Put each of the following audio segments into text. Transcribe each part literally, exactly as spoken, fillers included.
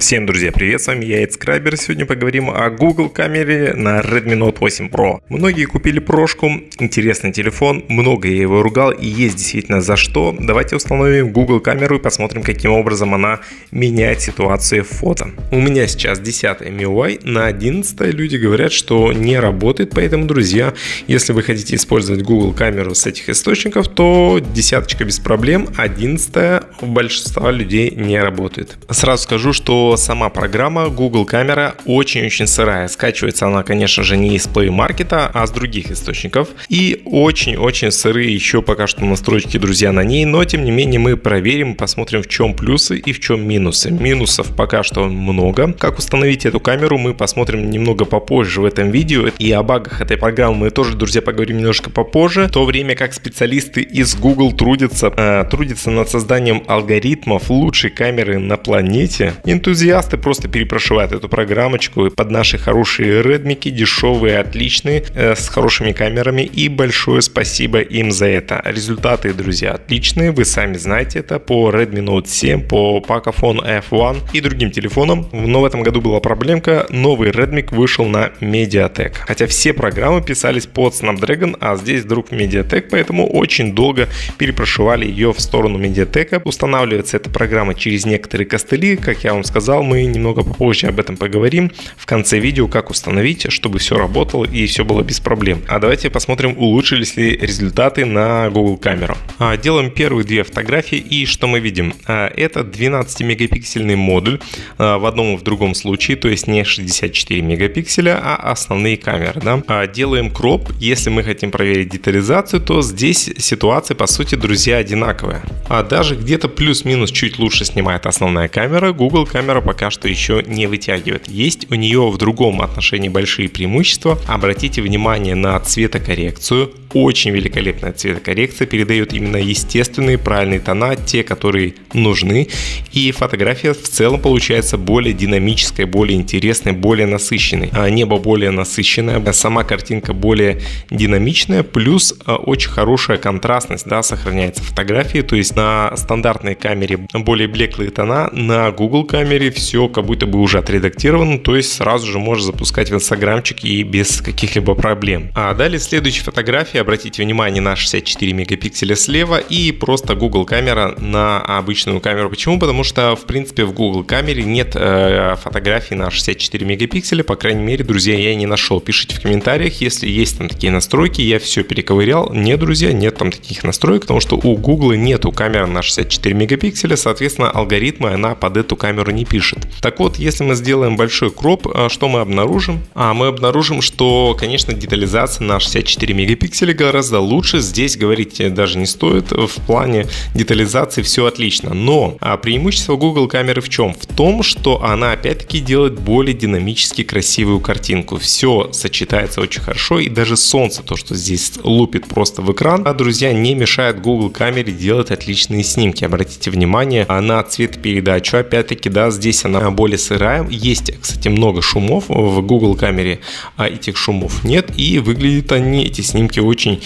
Всем, друзья, привет, с вами я, Эд Скрайбер. Сегодня поговорим о Google камере на Redmi Note восемь Pro. Многие купили прошку, интересный телефон, много я его ругал и есть действительно за что. Давайте установим Google камеру и посмотрим, каким образом она меняет ситуацию в фото. У меня сейчас десятое эм и ю ай, на одиннадцатое люди говорят, что не работает, поэтому, друзья, если вы хотите использовать Google камеру с этих источников, то десяточка без проблем, одиннадцатое у большинства людей не работает. Сразу скажу, что сама программа Google камера очень-очень сырая. Скачивается она, конечно же, не из Play Market, а с других источников. И очень-очень сырые еще пока что настройки, друзья, на ней. Но, тем не менее, мы проверим, посмотрим, в чем плюсы и в чем минусы. Минусов пока что много. Как установить эту камеру, мы посмотрим немного попозже в этом видео. И о багах этой программы мы тоже, друзья, поговорим немножко попозже. В то время как специалисты из Google трудятся, э, трудятся над созданием алгоритмов лучшей камеры на планете, энтузиасты просто перепрошивают эту программочку под наши хорошие редмики, дешевые, отличные, э, с хорошими камерами, и большое спасибо им за это. Результаты, друзья, отличные, вы сами знаете это по Redmi Note семь, по Pocophone эф один и другим телефонам. Но в этом году была проблемка, новый редмик вышел на Mediatek, хотя все программы писались под Snapdragon, а здесь вдруг Mediatek, поэтому очень долго перепрошивали ее в сторону Mediatek. Устанавливается эта программа через некоторые костыли, как я вам сказал, мы немного попозже об этом поговорим в конце видео, как установить, чтобы все работало и все было без проблем. А давайте посмотрим, улучшились ли результаты на Google камеру. Делаем первые две фотографии, и что мы видим? Это двенадцатимегапиксельный модуль в одном и в другом случае, то есть не шестьдесят четыре мегапикселя, а основные камеры. Да? Делаем кроп, если мы хотим проверить детализацию, то здесь ситуация, по сути, друзья, одинаковая. А даже где-то плюс-минус чуть лучше снимает основная камера, Google камера пока что еще не вытягивает. Есть у нее в другом отношении большие преимущества. Обратите внимание на цветокоррекцию. Очень великолепная цветокоррекция, передает именно естественные правильные тона, те, которые нужны. И фотография в целом получается более динамическая, более интересная, более насыщенной. Небо более насыщенное, сама картинка более динамичная, плюс очень хорошая контрастность, да, сохраняется в фотографии. То есть на стандартной камере более блеклые тона, на Google камере все как будто бы уже отредактировано, то есть сразу же можно запускать в инстаграмчик и без каких-либо проблем. А далее следующая фотография. Обратите внимание на шестьдесят четыре мегапикселя слева и просто Google камера на обычную камеру. Почему? Потому что в принципе в Google камере нет э, фотографий на шестьдесят четыре мегапикселя, по крайней мере, друзья, я не нашел. Пишите в комментариях, если есть там такие настройки, я все перековырял. Нет, друзья, нет там таких настроек, потому что у Google нету камеры на шестьдесят четыре мегапикселя, соответственно, алгоритмы она под эту камеру не пишет. Так вот, если мы сделаем большой кроп, что мы обнаружим? А мы обнаружим, что, конечно, детализация на шестьдесят четыре мегапикселя гораздо лучше. Здесь говорить даже не стоит. В плане детализации все отлично. Но преимущество Google камеры в чем? В том, что она опять-таки делает более динамически красивую картинку. Все сочетается очень хорошо. И даже солнце, то, что здесь лупит просто в экран, а, друзья, не мешает Google камере делать отличные снимки. Обратите внимание на цветопередачу. Опять-таки, да, здесь она более сырая. Есть, кстати, много шумов в Google камере, а этих шумов нет. И выглядят они, эти снимки, очень Очень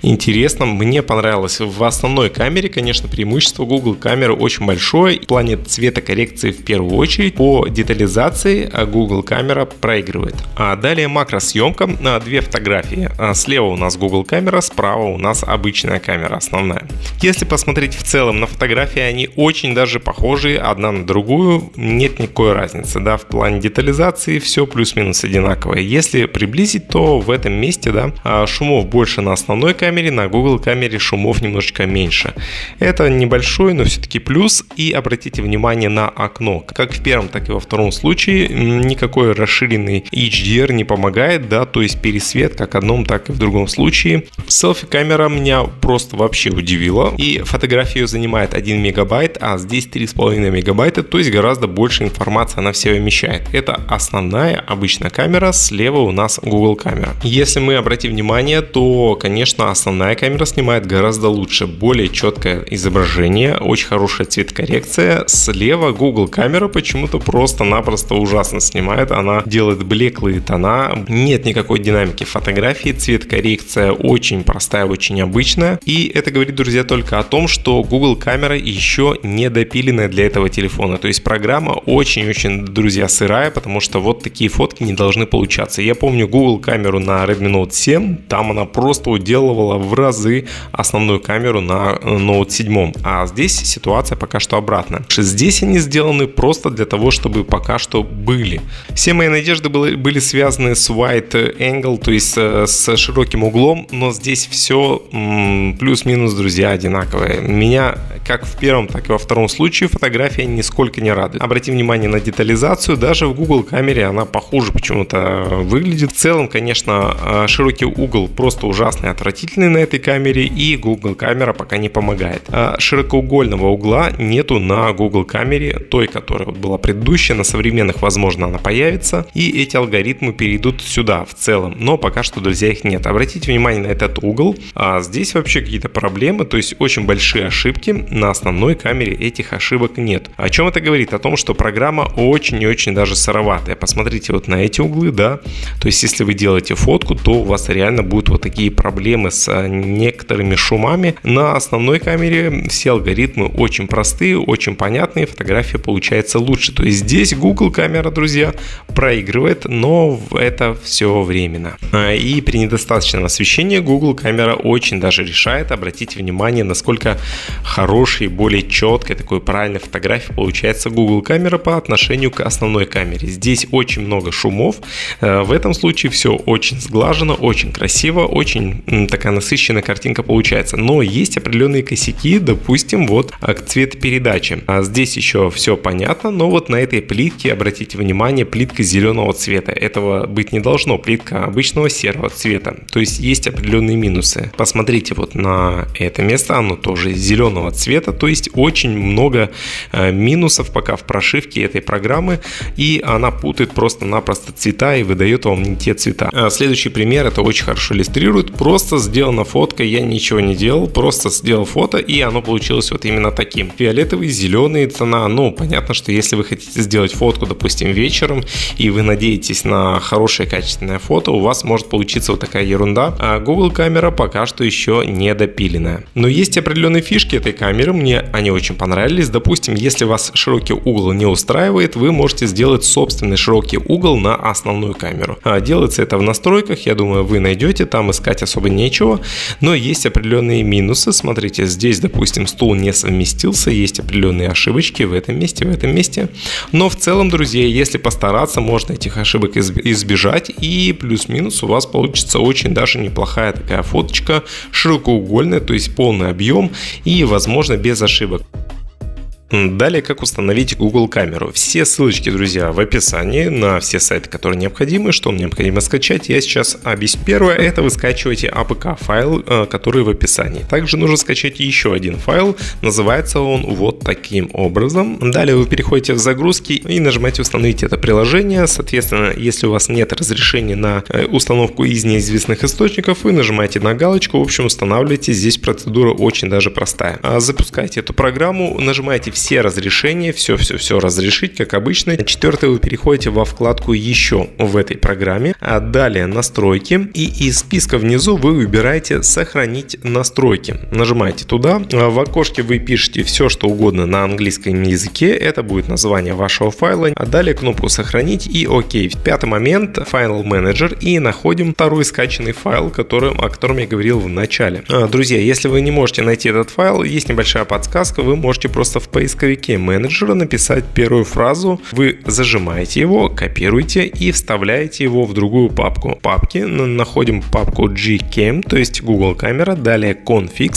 интересно, мне понравилось. В основной камере, конечно, преимущество Google камеры очень большое в плане цветокоррекции в первую очередь. По детализации Google камера проигрывает. А далее макросъемка, две фотографии. Слева у нас Google камера, справа у нас обычная камера, основная. Если посмотреть в целом на фотографии, они очень даже похожи одна на другую, нет никакой разницы, да, в плане детализации все плюс-минус одинаковое. Если приблизить, то в этом месте, да, шумов больше на основной камере, на Google камере шумов немножечко меньше. Это небольшой, но все-таки плюс. И обратите внимание на окно. Как в первом, так и во втором случае никакой расширенный эйч ди ар не помогает, да, то есть пересвет как в одном, так и в другом случае. Селфи-камера меня просто вообще удивила. И фотографию занимает один мегабайт, а здесь три с половиной мегабайта, то есть гораздо больше информации она в себя вмещает. Это основная обычная камера, слева у нас Google камера. Если мы обратим внимание, то то, конечно, основная камера снимает гораздо лучше, более четкое изображение, очень хорошая цветокоррекция. Слева Google камера почему-то просто-напросто ужасно снимает, она делает блеклые тона, нет никакой динамики фотографии, цветокоррекция очень простая, очень обычная. И это говорит, друзья, только о том, что Google камера еще не допиленная для этого телефона, то есть программа очень-очень, друзья, сырая, потому что вот такие фотки не должны получаться. Я помню Google камеру на Redmi Note семь, там она просто уделывала в разы основную камеру на Note семь, а здесь ситуация пока что обратная. Здесь они сделаны просто для того, чтобы пока что были. Все мои надежды были, были связаны с wide angle, то есть с широким углом, но здесь все плюс-минус, друзья, одинаковое. Меня как в первом, так и во втором случае фотография нисколько не радует. Обратим внимание на детализацию, даже в Google камере она похуже почему-то выглядит. В целом, конечно, широкий угол просто ужасный, отвратительный на этой камере, и Google камера пока не помогает. Широкоугольного угла нету на Google камере, той, которая была предыдущая, на современных, возможно, она появится, и эти алгоритмы перейдут сюда в целом, но пока что, друзья, их нет. Обратите внимание на этот угол, а здесь вообще какие-то проблемы, то есть очень большие ошибки, на основной камере этих ошибок нет. О чем это говорит? О том, что программа очень и очень даже сыроватая. Посмотрите вот на эти углы, да, то есть если вы делаете фотку, то у вас реально будут вот такие проблемы с некоторыми шумами. На основной камере все алгоритмы очень простые, очень понятные, фотография получается лучше. То есть здесь Google камера, друзья, проигрывает, но это все временно. И при недостаточном освещении Google камера очень даже решает. Обратите внимание, насколько хорошей, более четкой, такой правильной фотографии получается Google камера по отношению к основной камере. Здесь очень много шумов, в этом случае все очень сглажено, очень красиво, очень такая насыщенная картинка получается. Но есть определенные косяки, допустим, вот к цветопередаче. А здесь еще все понятно, но вот на этой плитке, обратите внимание, плитка зеленого цвета. Этого быть не должно, плитка обычного серого цвета. То есть есть определенные минусы. Посмотрите вот на это место, оно тоже зеленого цвета, то есть очень много минусов пока в прошивке этой программы, и она путает просто-напросто цвета и выдает вам не те цвета. Следующий пример это очень хорошо иллюстрирует. Просто сделана фотка, я ничего не делал, просто сделал фото, и оно получилось вот именно таким. Фиолетовый, зеленый цвета. Ну, понятно, что если вы хотите сделать фотку, допустим, вечером, и вы надеетесь на хорошее качественное фото, у вас может получиться вот такая ерунда. А Google камера пока что еще не допиленная. Но есть определенные фишки этой камеры, мне они очень понравились. Допустим, если вас широкий угол не устраивает, вы можете сделать собственный широкий угол на основную камеру. А делается это в настройках, я думаю, вы найдете, там искать особо нечего. Но есть определенные минусы. Смотрите, здесь, допустим, стул не совместился, есть определенные ошибочки в этом месте, в этом месте. Но в целом, друзья, если постараться, можно этих ошибок избежать, и плюс-минус у вас получится очень даже неплохая такая фоточка, широкоугольная, то есть полный объем и, возможно, без ошибок. Далее, как установить Google камеру. Все ссылочки, друзья, в описании на все сайты, которые необходимы. Что вам необходимо скачать, я сейчас объясню. Первое, это вы скачиваете апк файл, который в описании. Также нужно скачать еще один файл, называется он вот таким образом. Далее вы переходите в загрузки и нажимаете установить это приложение. Соответственно, если у вас нет разрешения на установку из неизвестных источников, вы нажимаете на галочку, в общем, устанавливаете. Здесь процедура очень даже простая. Запускайте эту программу, нажимаете все разрешения, все-все-все разрешить, как обычно. Четвертое, вы переходите во вкладку «Еще» в этой программе, а далее «Настройки», и из списка внизу вы выбираете «Сохранить настройки». Нажимаете туда, в окошке вы пишете все, что угодно на английском языке, это будет название вашего файла, а далее кнопку «Сохранить» и «Ок». Пятый момент – «Файл менеджер», и находим второй скачанный файл, который, о котором я говорил в начале. Друзья, если вы не можете найти этот файл, есть небольшая подсказка, вы можете просто в поисковике менеджера написать первую фразу, вы зажимаете его, копируете и вставляете его в другую папку. Папки, находим папку GCam, то есть Google камера, далее Config,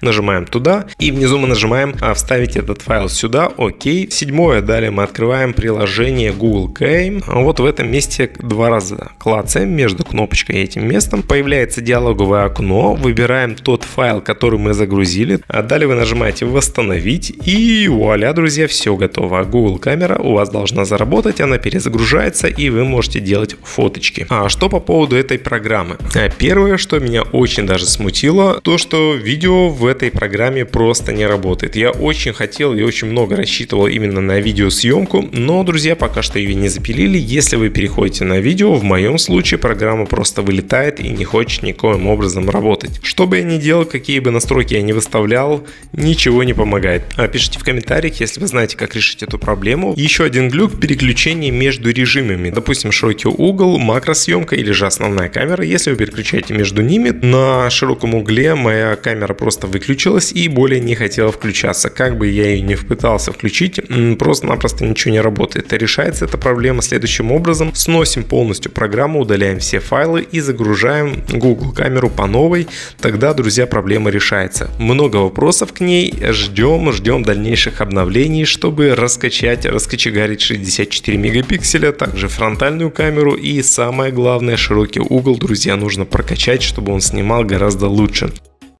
нажимаем туда и внизу мы нажимаем вставить этот файл сюда, ОК. Седьмое, далее мы открываем приложение Google Cam, вот в этом месте два раза клацаем между кнопочкой и этим местом, появляется диалоговое окно, выбираем тот файл, который мы загрузили, а далее вы нажимаете восстановить и вуаля, друзья, все готово. Google камера у вас должна заработать, она перезагружается и вы можете делать фоточки. А что по поводу этой программы? Первое, что меня очень даже смутило, то что видео в этой программе просто не работает. Я очень хотел и очень много рассчитывал именно на видеосъемку, но, друзья, пока что ее не запилили. Если вы переходите на видео, в моем случае программа просто вылетает и не хочет никоим образом работать. Что бы я ни делал, какие бы настройки я ни выставлял, ничего не помогает. Пишите в комментариях, если вы знаете, как решить эту проблему. Еще один глюк — переключение между режимами. Допустим, широкий угол, макросъемка или же основная камера. Если вы переключаете между ними, на широком угле моя камера просто выключилась и более не хотела включаться. Как бы я ее не пытался включить, просто-напросто ничего не работает. Решается эта проблема следующим образом. Сносим полностью программу, удаляем все файлы и загружаем Google камеру по новой. Тогда, друзья, проблема решается. Много вопросов к ней. Ждем, ждем дальнейших обновлений, чтобы раскачать, раскочегарить шестьдесят четыре мегапикселя, также фронтальную камеру и самое главное, широкий угол, друзья, нужно прокачать, чтобы он снимал гораздо лучше.